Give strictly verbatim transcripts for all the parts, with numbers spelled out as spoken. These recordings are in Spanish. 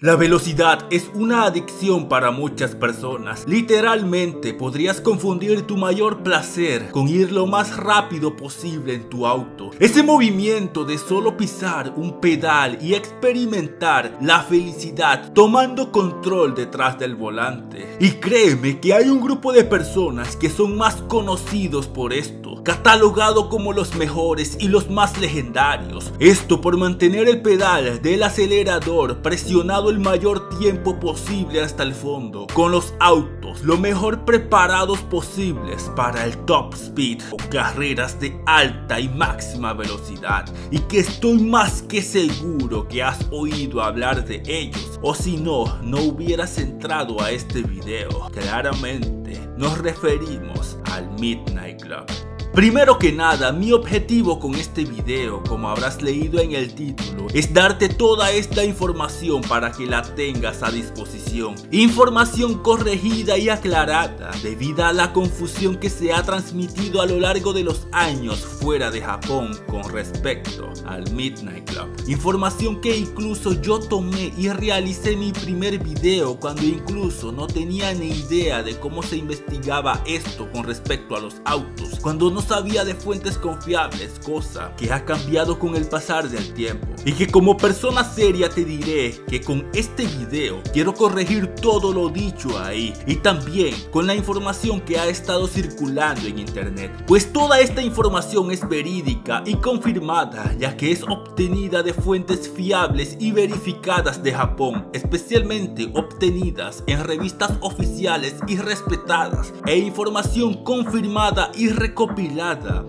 La velocidad es una adicción para muchas personas. Literalmente podrías confundir tu mayor placer con ir lo más rápido posible en tu auto. Ese movimiento de solo pisar un pedal y experimentar la felicidad tomando control detrás del volante. Y créeme que hay un grupo de personas que son más conocidos por esto, catalogado como los mejores y los más legendarios. Esto por mantener el pedal del acelerador presionado el el mayor tiempo posible hasta el fondo, con los autos lo mejor preparados posibles para el top speed o carreras de alta y máxima velocidad, y que estoy más que seguro que has oído hablar de ellos, o si no, no hubieras entrado a este video. Claramente nos referimos al Midnight Club. Primero que nada, mi objetivo con este video, como habrás leído en el título, es darte toda esta información para que la tengas a disposición. Información corregida y aclarada debido a la confusión que se ha transmitido a lo largo de los años fuera de Japón con respecto al Midnight Club. Información que incluso yo tomé y realicé mi primer video cuando incluso no tenía ni idea de cómo se investigaba esto con respecto a los autos, cuando no sabía de fuentes confiables, cosa que ha cambiado con el pasar del tiempo, y que como persona seria te diré que con este video quiero corregir todo lo dicho ahí, y también con la información que ha estado circulando en internet, pues toda esta información es verídica y confirmada, ya que es obtenida de fuentes fiables y verificadas de Japón, especialmente obtenidas en revistas oficiales y respetadas, e información confirmada y recopilada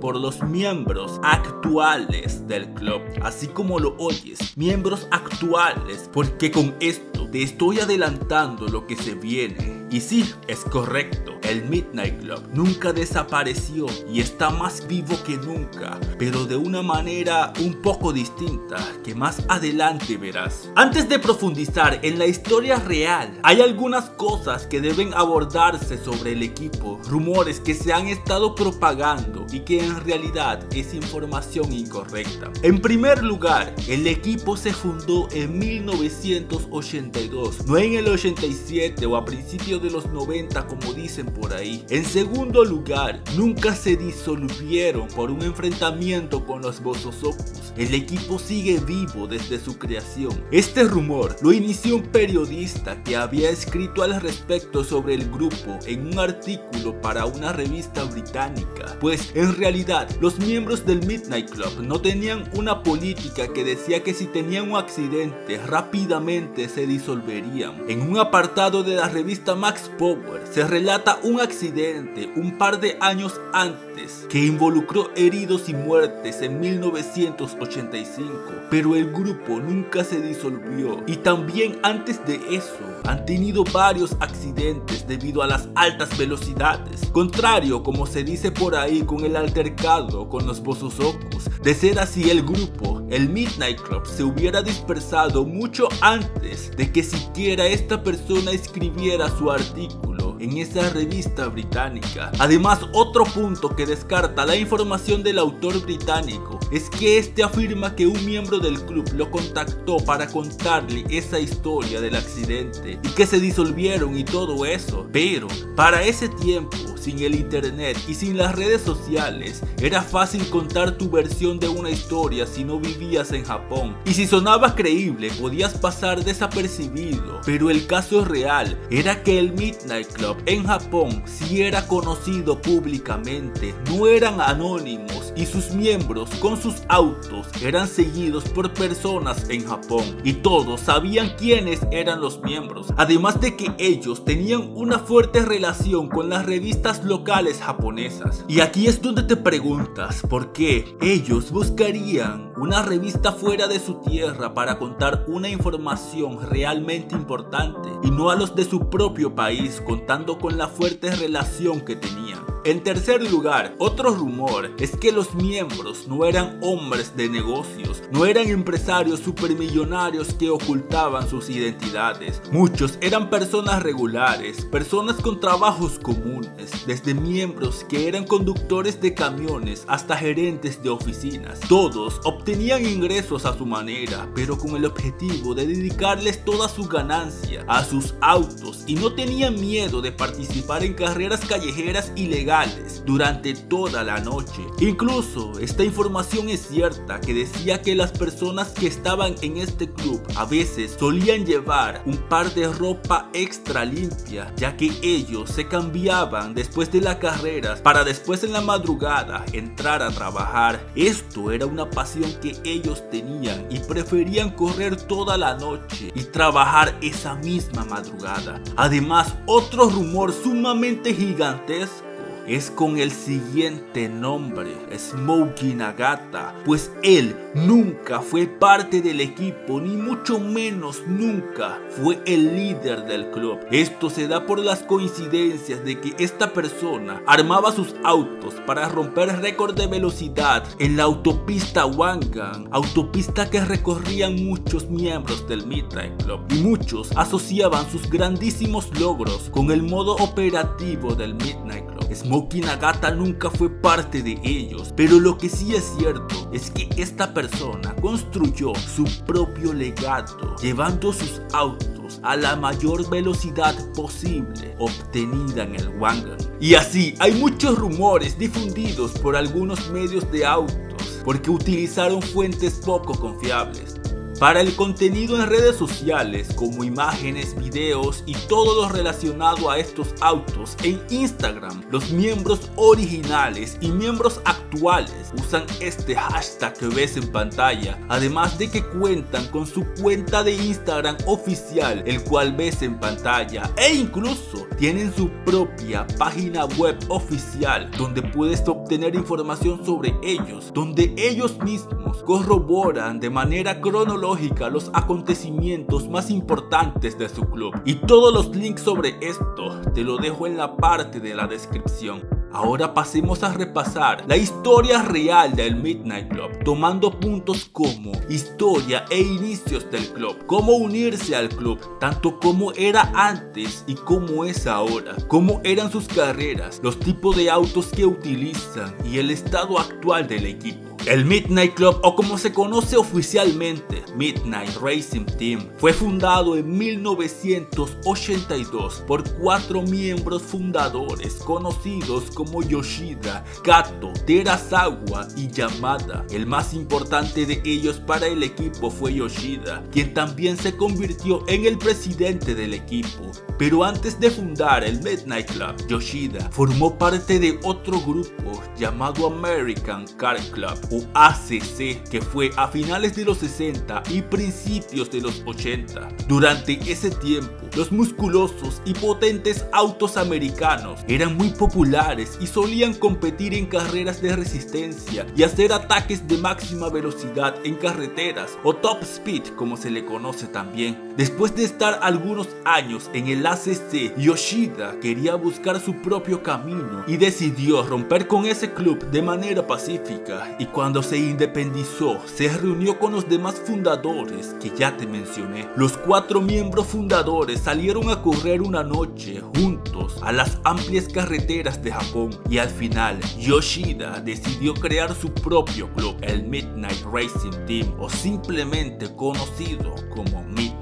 por los miembros actuales del club, así como lo oyes, miembros actuales, porque con esto te estoy adelantando lo que se viene. Y sí, es correcto, el Midnight Club nunca desapareció y está más vivo que nunca, pero de una manera un poco distinta que más adelante verás. Antes de profundizar en la historia real, hay algunas cosas que deben abordarse sobre el equipo, rumores que se han estado propagando y que en realidad es información incorrecta. En primer lugar, el equipo se fundó en mil novecientos ochenta y dos, no en el ochenta y siete o a principios de los noventa como dicen por ahí. En segundo lugar, nunca se disolvieron por un enfrentamiento con los Bososokus. El equipo sigue vivo desde su creación. Este rumor lo inició un periodista que había escrito al respecto sobre el grupo en un artículo para una revista británica, pues en realidad los miembros del Midnight Club no tenían una política que decía que si tenían un accidente rápidamente se disolverían. En un apartado de la revista Max Power se relata un accidente un par de años antes que involucró heridos y muertes en mil novecientos ochenta y cinco, pero el grupo nunca se disolvió, y también antes de eso han tenido varios accidentes debido a las altas velocidades, contrario como se dice por ahí con el altercado con los Bososokus. De ser así el grupo, el Midnight Club se hubiera dispersado mucho antes de que siquiera esta persona escribiera su artículo en esa revista británica. Además, otro punto que descarta la información del autor británico es que este afirma que un miembro del club lo contactó para contarle esa historia del accidente y que se disolvieron y todo eso, pero para ese tiempo, sin el internet y sin las redes sociales, era fácil contar tu versión de una historia si no vivías en Japón, y si sonaba creíble podías pasar desapercibido, pero el caso real era que el Midnight Club en Japón sí era conocido públicamente, no eran anónimos, y sus miembros con sus autos eran seguidos por personas en Japón, y todos sabían quiénes eran los miembros, además de que ellos tenían una fuerte relación con las revistas locales japonesas. Y aquí es donde te preguntas por qué ellos buscarían una revista fuera de su tierra para contar una información realmente importante, y no a los de su propio país, contando con la fuerte relación que tenían. En tercer lugar, otro rumor es que los miembros no eran hombres de negocios, no eran empresarios supermillonarios que ocultaban sus identidades. Muchos eran personas regulares, personas con trabajos comunes, desde miembros que eran conductores de camiones hasta gerentes de oficinas. Todos obtenían ingresos a su manera, pero con el objetivo de dedicarles toda su ganancia a sus autos y no tenían miedo de participar en carreras callejeras ilegales durante toda la noche. Incluso esta información es cierta, que decía que las personas que estaban en este club a veces solían llevar un par de ropa extra limpia, ya que ellos se cambiaban después de las carreras para después en la madrugada entrar a trabajar. Esto era una pasión que ellos tenían y preferían correr toda la noche y trabajar esa misma madrugada. Además, otro rumor sumamente gigantesco es con el siguiente nombre, Smokey Nagata, pues él nunca fue parte del equipo, ni mucho menos nunca fue el líder del club. Esto se da por las coincidencias de que esta persona armaba sus autos para romper récord de velocidad en la autopista Wangan, autopista que recorrían muchos miembros del Midnight Club, y muchos asociaban sus grandísimos logros con el modo operativo del Midnight Club. Smokey Nagata nunca fue parte de ellos, pero lo que sí es cierto es que esta persona construyó su propio legado, llevando sus autos a la mayor velocidad posible obtenida en el Wangan. Y así hay muchos rumores difundidos por algunos medios de autos, porque utilizaron fuentes poco confiables para el contenido en redes sociales, como imágenes, videos y todo lo relacionado a estos autos. En Instagram, los miembros originales y miembros actuales usan este hashtag que ves en pantalla, además de que cuentan con su cuenta de Instagram oficial, el cual ves en pantalla, e incluso tienen su propia página web oficial donde puedes obtener información sobre ellos, donde ellos mismos corroboran de manera cronológica los acontecimientos más importantes de su club. Y todos los links sobre esto te lo dejo en la parte de la descripción. Ahora pasemos a repasar la historia real del Midnight Club, tomando puntos como historia e inicios del club, cómo unirse al club, tanto como era antes y cómo es ahora, cómo eran sus carreras, los tipos de autos que utilizan y el estado actual del equipo. El Midnight Club, o como se conoce oficialmente, Midnight Racing Team, fue fundado en mil novecientos ochenta y dos por cuatro miembros fundadores conocidos como Yoshida, Kato, Terazawa y Yamada. El más importante de ellos para el equipo fue Yoshida, quien también se convirtió en el presidente del equipo. Pero antes de fundar el Midnight Club, Yoshida formó parte de otro grupo llamado American Car Club, A C C, que fue a finales de los sesenta y principios de los ochenta. Durante ese tiempo, los musculosos y potentes autos americanos eran muy populares y solían competir en carreras de resistencia y hacer ataques de máxima velocidad en carreteras, o top speed como se le conoce también. Después de estar algunos años en el A C C, Yoshida quería buscar su propio camino y decidió romper con ese club de manera pacífica, y cuando se independizó, se reunió con los demás fundadores que ya te mencioné. Los cuatro miembros fundadores salieron a correr una noche juntos a las amplias carreteras de Japón, y al final Yoshida decidió crear su propio club, el Midnight Racing Team, o simplemente conocido como Midnight.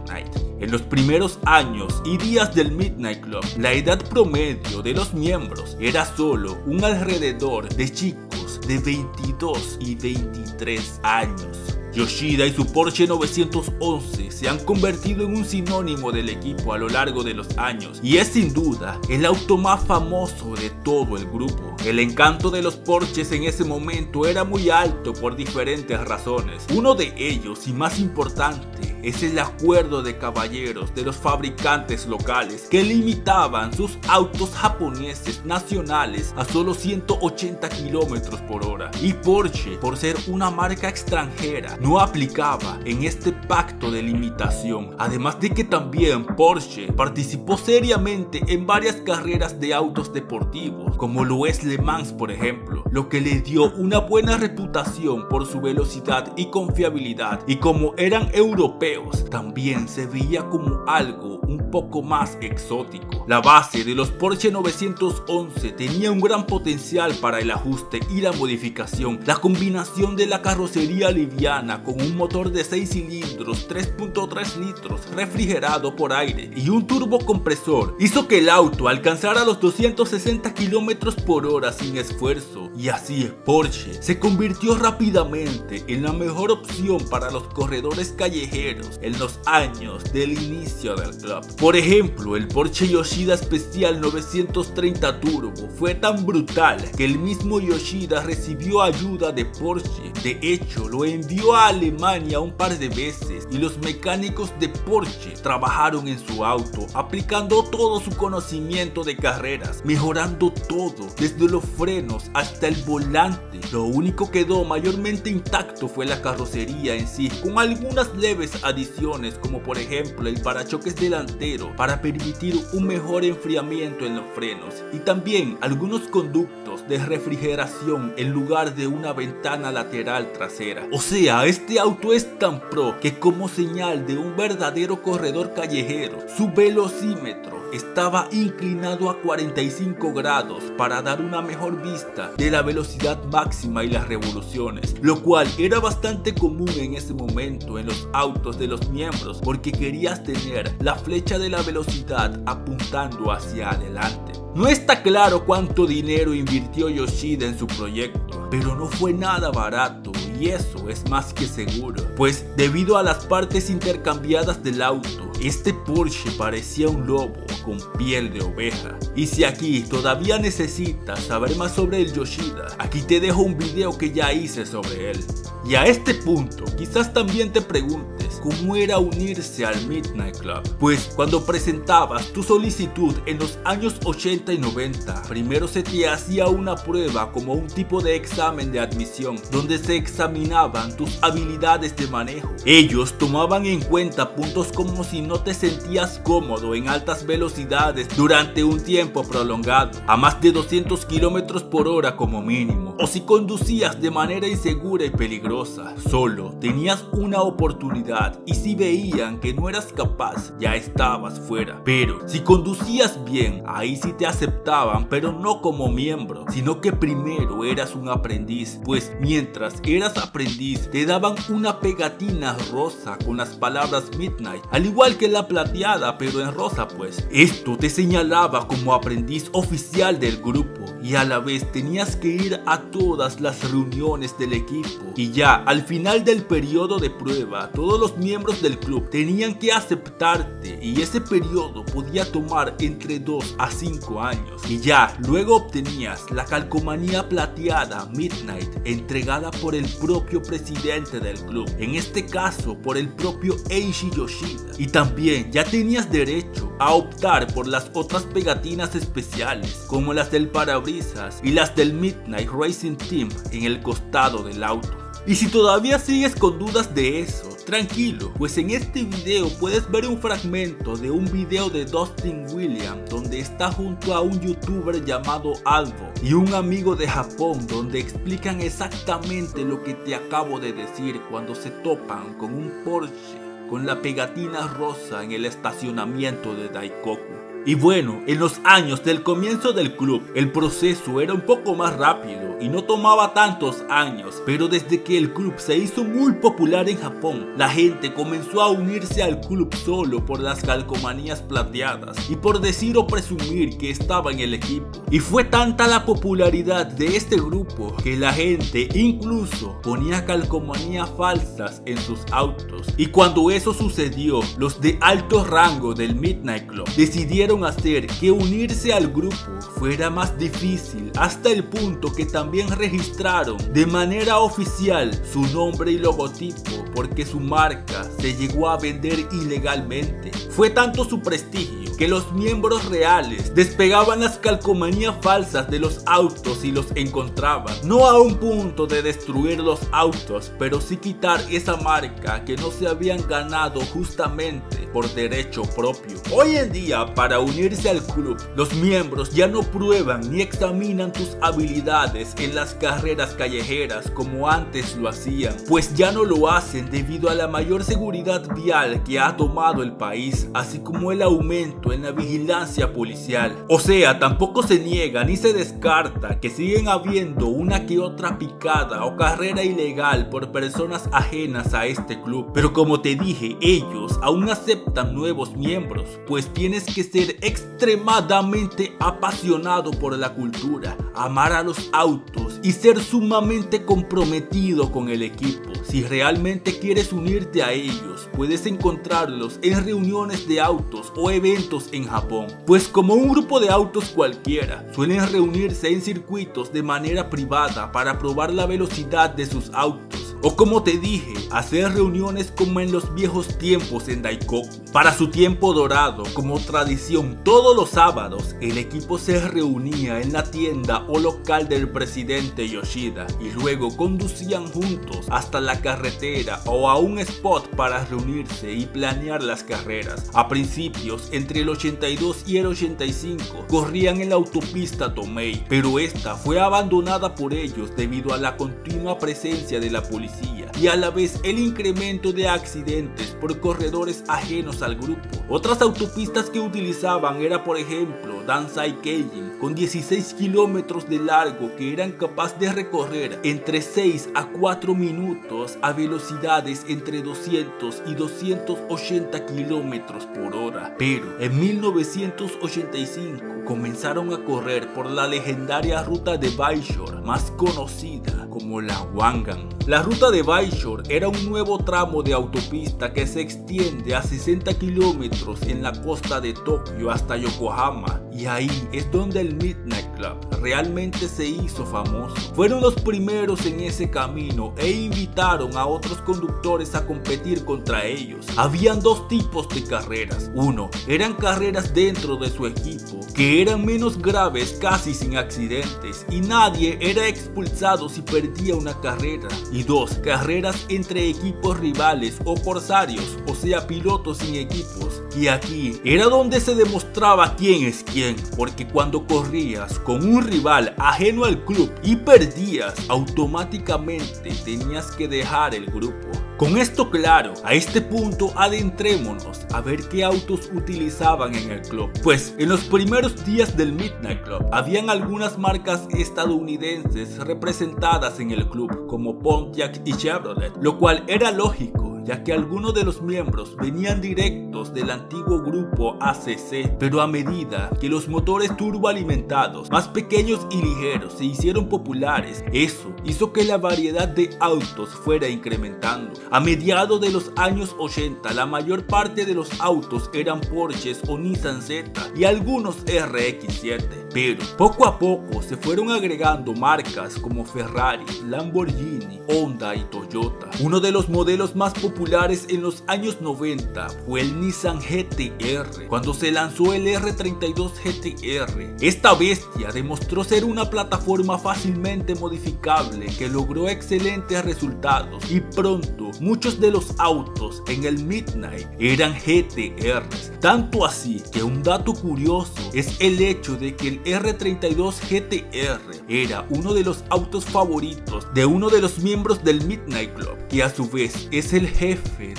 En los primeros años y días del Midnight Club, la edad promedio de los miembros era solo un alrededor de chicos de veintidós y veintitrés años. Yoshida y su Porsche novecientos once se han convertido en un sinónimo del equipo a lo largo de los años, y es sin duda el auto más famoso de todo el grupo. El encanto de los Porsches en ese momento era muy alto por diferentes razones. Uno de ellos, y más importante, es el acuerdo de caballeros de los fabricantes locales que limitaban sus autos japoneses nacionales a solo ciento ochenta kilómetros por hora, y Porsche, por ser una marca extranjera, no aplicaba en este pacto de limitación, además de que también Porsche participó seriamente en varias carreras de autos deportivos, como lo es Le Mans por ejemplo, lo que le dio una buena reputación por su velocidad y confiabilidad, y como eran europeos, también se veía como algo un poco más exótico. La base de los Porsche novecientos once tenía un gran potencial para el ajuste y la modificación. La combinación de la carrocería liviana con un motor de seis cilindros, tres punto tres litros, refrigerado por aire y un turbocompresor hizo que el auto alcanzara los doscientos sesenta kilómetros por hora sin esfuerzo, y así Porsche se convirtió rápidamente en la mejor opción para los corredores callejeros en los años del inicio del club. Por ejemplo, el Porsche Yoshida Special novecientos treinta Turbo fue tan brutal que el mismo Yoshida recibió ayuda de Porsche. De hecho, lo envió a Alemania un par de veces y los mecánicos de Porsche trabajaron en su auto aplicando todo su conocimiento de carreras, mejorando todo desde los frenos hasta el volante. Lo único que quedó mayormente intacto fue la carrocería en sí, con algunas leves adiciones como por ejemplo el parachoques delantero para permitir un mejor enfriamiento en los frenos, y también algunos conductos de refrigeración en lugar de una ventana lateral trasera. O sea, este auto es tan pro que, como señal de un verdadero corredor callejero, su velocímetro estaba inclinado a cuarenta y cinco grados para dar una mejor vista de la velocidad máxima y las revoluciones, lo cual era bastante común en ese momento en los autos de los miembros, porque querías tener la flecha de la velocidad apuntando hacia adelante. No está claro cuánto dinero invirtió Yoshida en su proyecto, pero no fue nada barato, y eso es más que seguro, pues debido a las partes intercambiadas del auto, este Porsche parecía un lobo con piel de oveja. Y si aquí todavía necesitas saber más sobre el Yoshida, aquí te dejo un video que ya hice sobre él. Y a este punto quizás también te preguntes cómo era unirse al Midnight Club. Pues cuando presentabas tu solicitud en los años ochenta y noventa, primero se te hacía una prueba como un tipo de examen de admisión, donde se examinaban tus habilidades de manejo. Ellos tomaban en cuenta puntos como si no te sentías cómodo en altas velocidades durante un tiempo prolongado, a más de doscientos kilómetros por hora como mínimo, o si conducías de manera insegura y peligrosa. Solo tenías una oportunidad, y si veían que no eras capaz, ya estabas fuera. Pero si conducías bien, ahí sí te aceptaban, pero no como miembro, sino que primero eras un aprendiz, pues mientras eras aprendiz te daban una pegatina rosa con las palabras Midnight, al igual que la plateada pero en rosa. Pues esto te señalaba como aprendiz oficial del grupo, y a la vez tenías que ir a todas las reuniones del equipo. Y ya al final del periodo de prueba, todos los miembros del club tenían que aceptarte, y ese periodo podía tomar entre dos a cinco años. Y ya luego obtenías la calcomanía plateada Midnight, entregada por el propio presidente del club, en este caso por el propio Eishi Yoshida. Y también ya tenías derecho a optar por las otras pegatinas especiales, como las del parabrisas y las del Midnight Racing Team en el costado del auto. Y si todavía sigues con dudas de eso, tranquilo, pues en este video puedes ver un fragmento de un video de Dustin Williams donde está junto a un youtuber llamado Alvo y un amigo de Japón, donde explican exactamente lo que te acabo de decir cuando se topan con un Porsche con la pegatina rosa en el estacionamiento de Daikoku. Y bueno, en los años del comienzo del club, el proceso era un poco más rápido y no tomaba tantos años, pero desde que el club se hizo muy popular en Japón, la gente comenzó a unirse al club solo por las calcomanías plateadas y por decir o presumir que estaba en el equipo. Y fue tanta la popularidad de este grupo que la gente incluso ponía calcomanías falsas en sus autos. Y cuando eso sucedió, los de alto rango del Midnight Club decidieron lograron hacer que unirse al grupo fuera más difícil, hasta el punto que también registraron de manera oficial su nombre y logotipo, porque su marca se llegó a vender ilegalmente. Fue tanto su prestigio que los miembros reales despegaban las calcomanías falsas de los autos y los encontraban, no a un punto de destruir los autos, pero sí quitar esa marca que no se habían ganado justamente por derecho propio. Hoy en día, para unirse al club, los miembros ya no prueban ni examinan tus habilidades en las carreras callejeras como antes lo hacían, pues ya no lo hacen debido a la mayor seguridad vial que ha tomado el país, así como el aumento en la vigilancia policial. O sea, tampoco se niega ni se descarta que siguen habiendo una que otra picada o carrera ilegal por personas ajenas a este club, pero como te dije, ellos aún aceptan nuevos miembros, pues tienes que ser extremadamente apasionado por la cultura, amar a los autos y ser sumamente comprometido con el equipo. Si realmente quieres unirte a ellos, puedes encontrarlos en reuniones de autos o eventos en Japón, pues como un grupo de autos cualquiera, suelen reunirse en circuitos de manera privada para probar la velocidad de sus autos. O como te dije, hacer reuniones como en los viejos tiempos en Daikoku. Para su tiempo dorado, como tradición, todos los sábados el equipo se reunía en la tienda o local del presidente Yoshida y luego conducían juntos hasta la carretera o a un spot para reunirse y planear las carreras. A principios, entre el ochenta y dos y el ochenta y cinco, corrían en la autopista Tomei, pero esta fue abandonada por ellos debido a la continua presencia de la policía y a la vez el incremento de accidentes por corredores ajenos al grupo. Otras autopistas que utilizaban era, por ejemplo, Dansei Kajin, con dieciséis kilómetros de largo que eran capaces de recorrer entre seis a cuatro minutos a velocidades entre doscientos y doscientos ochenta kilómetros por hora. Pero en mil novecientos ochenta y cinco comenzaron a correr por la legendaria ruta de Bayshore, más conocida como la Wangan. La ruta de Bayshore era un nuevo tramo de autopista que se extiende a sesenta kilómetros en la costa de Tokio hasta Yokohama, y ahí es donde el Midnight Club realmente se hizo famoso. Fueron los primeros en ese camino e invitaron a otros conductores a competir contra ellos. Habían dos tipos de carreras. Uno, eran carreras dentro de su equipo, que eran menos graves, casi sin accidentes, y nadie era expulsado si perdía una carrera. Y dos, carreras entre equipos rivales o corsarios, o sea pilotos sin equipos, y aquí era donde se demostraba quién es quién, porque cuando corrías con un rival ajeno al club y perdías, automáticamente tenías que dejar el grupo. Con esto claro, a este punto adentrémonos a ver qué autos utilizaban en el club. Pues en los primeros días del Midnight Club habían algunas marcas estadounidenses representadas en el club, como Pontiac y Chevrolet, lo cual era lógico, ya que algunos de los miembros venían directos del antiguo grupo A C C, pero a medida que los motores turboalimentados más pequeños y ligeros se hicieron populares, eso hizo que la variedad de autos fuera incrementando. A mediados de los años ochenta, la mayor parte de los autos eran Porsches o Nissan Z y algunos R X siete, pero poco a poco se fueron agregando marcas como Ferrari, Lamborghini, Honda y Toyota. Uno de los modelos más populares populares en los años noventa fue el Nissan G T R, cuando se lanzó el R treinta y dos G T R. Esta bestia demostró ser una plataforma fácilmente modificable que logró excelentes resultados, y pronto muchos de los autos en el Midnight eran G T Rs, tanto así que un dato curioso es el hecho de que el R treinta y dos G T R era uno de los autos favoritos de uno de los miembros del Midnight Club, que a su vez es el jefe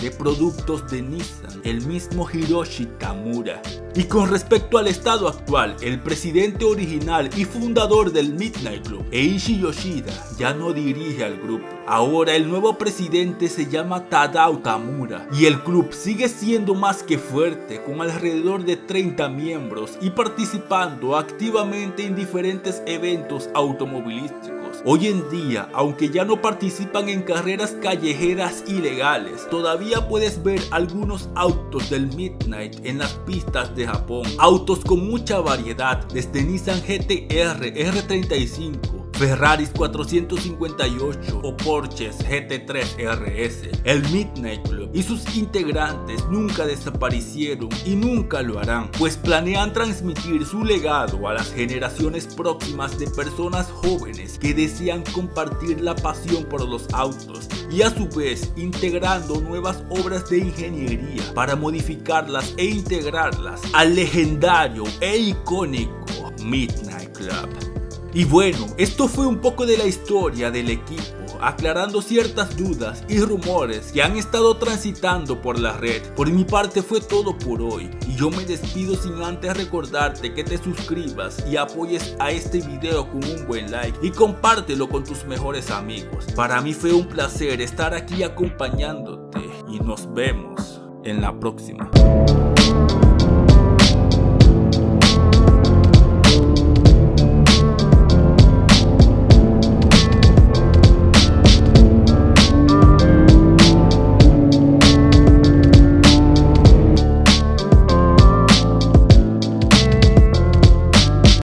de productos de Nissan, el mismo Hiroshi Tamura. Y con respecto al estado actual, el presidente original y fundador del Midnight Club, Eiichi Yoshida, ya no dirige al grupo. Ahora el nuevo presidente se llama Tadao Tamura y el club sigue siendo más que fuerte, con alrededor de treinta miembros y participando activamente en diferentes eventos automovilísticos. autos. Hoy en día, aunque ya no participan en carreras callejeras ilegales, todavía puedes ver algunos autos del Midnight en las pistas de Japón. Autos con mucha variedad, desde Nissan G T R, R treinta y cinco, Ferrari cuatrocientos cincuenta y ocho o Porsche G T tres R S. El Midnight Club y sus integrantes nunca desaparecieron y nunca lo harán, pues planean transmitir su legado a las generaciones próximas de personas jóvenes que desean compartir la pasión por los autos y a su vez integrando nuevas obras de ingeniería para modificarlas e integrarlas al legendario e icónico Midnight Club. Y bueno, esto fue un poco de la historia del equipo, aclarando ciertas dudas y rumores que han estado transitando por la red. Por mi parte fue todo por hoy, y yo me despido sin antes recordarte que te suscribas y apoyes a este video con un buen like y compártelo con tus mejores amigos. Para mí fue un placer estar aquí acompañándote y nos vemos en la próxima.